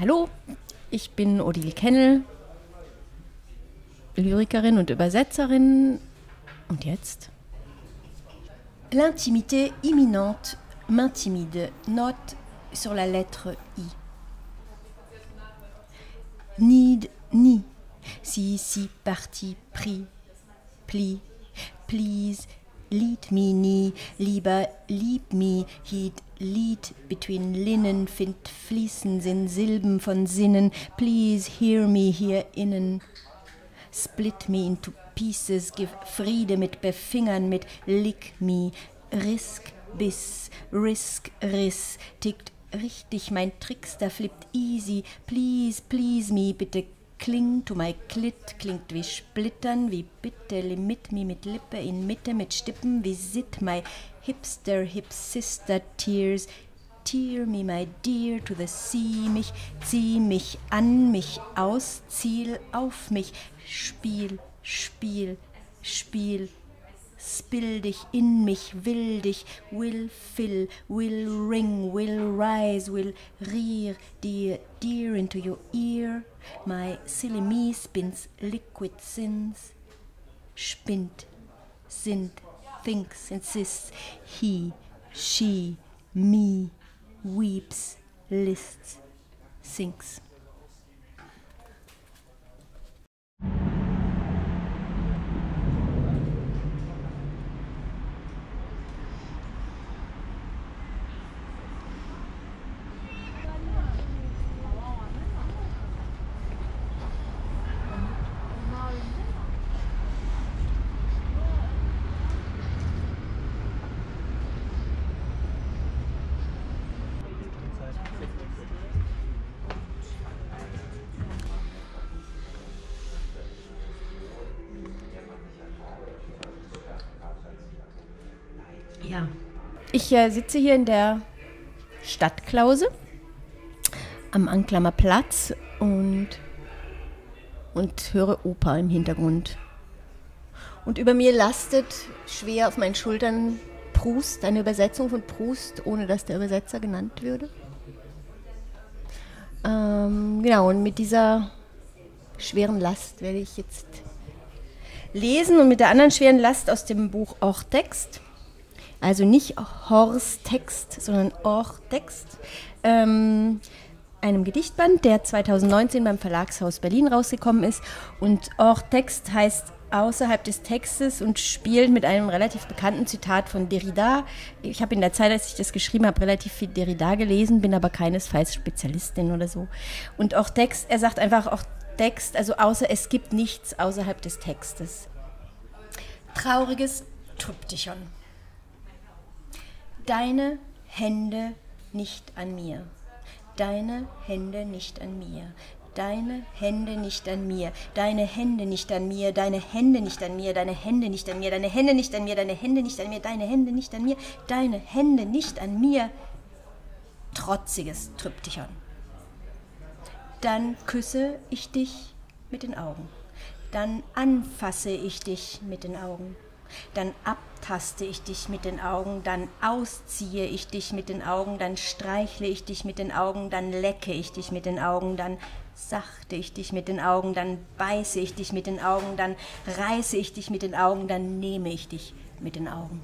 Hallo, ich bin Odile Kennel, Lyrikerin und Übersetzerin. Und jetzt? L'intimité imminente m'intimide, note sur la lettre I. Need, ni, si, si, parti, pris, pli, please, lied mi, nie, lieber, lieb mi, hied, Lied between Linnen, find fließen, sind Silben von Sinnen, please hear me here innen. Split me into pieces, give Friede mit Befingern, mit lick me, risk, biss, risk, riss, tickt richtig, mein Trickster flippt easy, please, please me, bitte kling to my clit, klingt wie Splittern, wie bitte, limit me, mit Lippe in Mitte, mit Stippen, wie sit my hipster, hip sister, tears, tear me, my dear, to the sea, mich, zieh mich an, mich aus, Ziel auf mich, Spiel, Spiel, Spiel, spill dich in mich, will dich, will fill, will ring, will rise, will rear, dear, dear into your ear, my silly me spins liquid sins, spinnt, sind, thinks, insists, he, she, me, weeps, lists, sinks. Ja. Ich sitze hier in der Stadtklause am Anklamer Platz und höre Oper im Hintergrund. Und über mir lastet schwer auf meinen Schultern Proust, eine Übersetzung von Proust, ohne dass der Übersetzer genannt würde. Genau, und mit dieser schweren Last werde ich jetzt lesen und mit der anderen schweren Last aus dem Buch Hors Texte. Also nicht Hors Texte, sondern Hors Texte, einem Gedichtband, der 2019 beim Verlagshaus Berlin rausgekommen ist. Und Hors Texte heißt außerhalb des Textes und spielt mit einem relativ bekannten Zitat von Derrida. Ich habe in der Zeit, als ich das geschrieben habe, relativ viel Derrida gelesen, bin aber keinesfalls Spezialistin oder so. Und Hors Texte, er sagt einfach Hors Texte, also außer es gibt nichts außerhalb des Textes. Trauriges Triptychon. Deine Hände nicht an mir, deine Hände nicht an mir, deine Hände nicht an mir, deine Hände nicht an mir, deine Hände nicht an mir, deine Hände nicht an mir, deine Hände nicht an mir, deine Hände nicht an mir, deine Hände nicht an mir, deine Hände nicht an mir. Trotziges Triptychon. Dann küsse ich dich mit den Augen, dann anfasse ich dich mit den Augen. Dann abtaste ich dich mit den Augen, dann ausziehe ich dich mit den Augen, dann streichle ich dich mit den Augen, dann lecke ich dich mit den Augen, dann sachte ich dich mit den Augen, dann beiße ich dich mit den Augen, dann reiße ich dich mit den Augen, dann nehme ich dich mit den Augen.